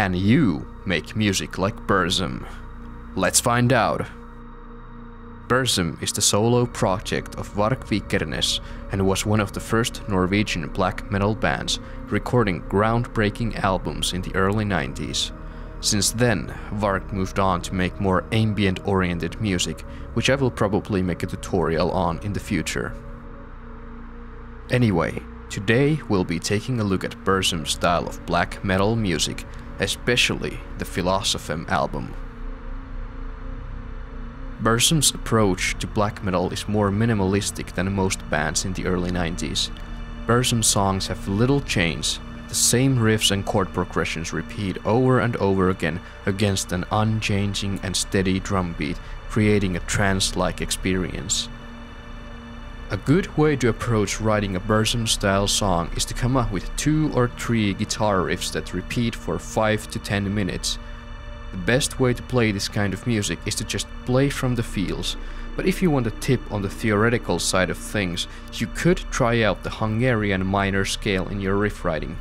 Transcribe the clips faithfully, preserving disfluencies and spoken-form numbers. Can you make music like Burzum? Let's find out! Burzum is the solo project of Varg Vikernes and was one of the first Norwegian black metal bands recording groundbreaking albums in the early nineties. Since then, Varg moved on to make more ambient-oriented music, which I will probably make a tutorial on in the future. Anyway, today we'll be taking a look at Burzum's style of black metal music, especially the Filosofem album. Burzum's approach to black metal is more minimalistic than most bands in the early nineties. Burzum songs have little change, the same riffs and chord progressions repeat over and over again against an unchanging and steady drum beat, creating a trance-like experience. A good way to approach writing a Burzum-style song is to come up with two or three guitar riffs that repeat for five to ten minutes. The best way to play this kind of music is to just play from the feels, but if you want a tip on the theoretical side of things, you could try out the Hungarian minor scale in your riff writing.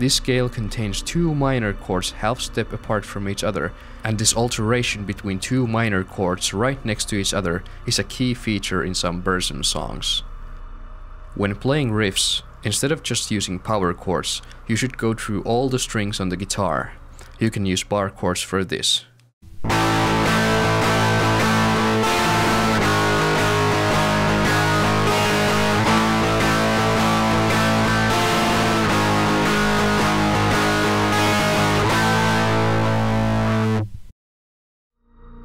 This scale contains two minor chords half step apart from each other, and this alteration between two minor chords right next to each other is a key feature in some Burzum songs. When playing riffs, instead of just using power chords, you should go through all the strings on the guitar. You can use bar chords for this.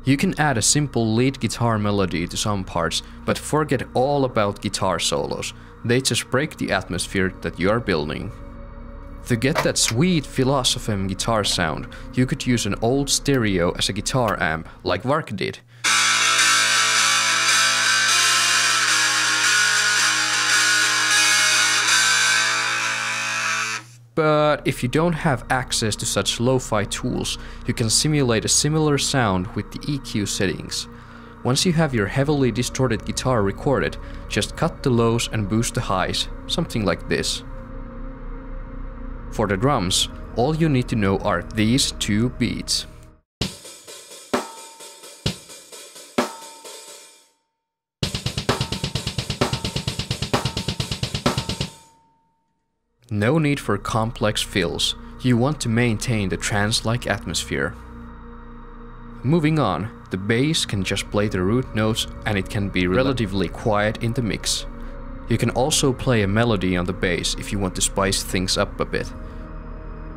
You can add a simple lead guitar melody to some parts, but forget all about guitar solos. They just break the atmosphere that you are building. To get that sweet Filosofem guitar sound, you could use an old stereo as a guitar amp, like Varg did. But if you don't have access to such lo-fi tools, you can simulate a similar sound with the E Q settings. Once you have your heavily distorted guitar recorded, just cut the lows and boost the highs, something like this. For the drums, all you need to know are these two beats. No need for complex fills, you want to maintain the trance-like atmosphere. Moving on, the bass can just play the root notes and it can be relatively quiet in the mix. You can also play a melody on the bass if you want to spice things up a bit.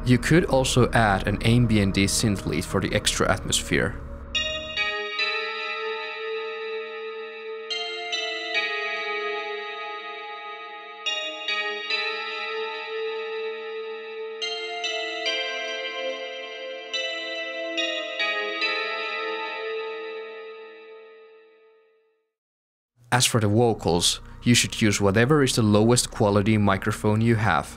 You could also add an ambient synth lead for the extra atmosphere. As for the vocals, you should use whatever is the lowest quality microphone you have.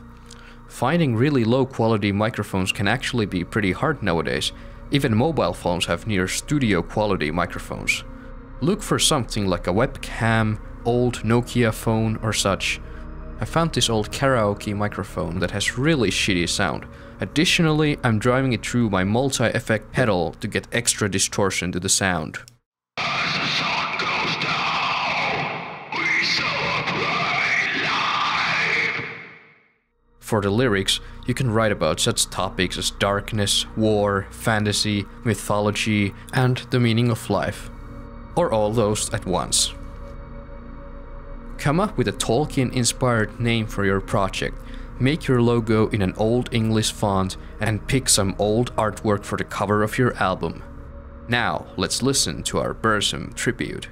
Finding really low quality microphones can actually be pretty hard nowadays. Even mobile phones have near studio quality microphones. Look for something like a webcam, old Nokia phone or such. I found this old karaoke microphone that has really shitty sound. Additionally, I'm driving it through my multi-effect pedal to get extra distortion to the sound. For the lyrics, you can write about such topics as darkness, war, fantasy, mythology, and the meaning of life. Or all those at once. Come up with a Tolkien-inspired name for your project, make your logo in an Old English font, and pick some old artwork for the cover of your album. Now, let's listen to our Burzum tribute.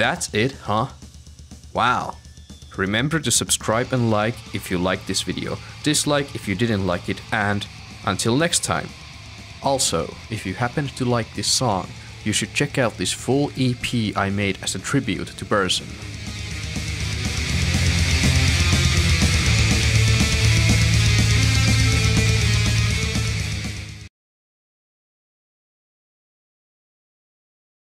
that's it, huh? Wow! Remember to subscribe and like if you liked this video, dislike if you didn't like it, and until next time! Also, if you happen to like this song, you should check out this full E P I made as a tribute to Burzum.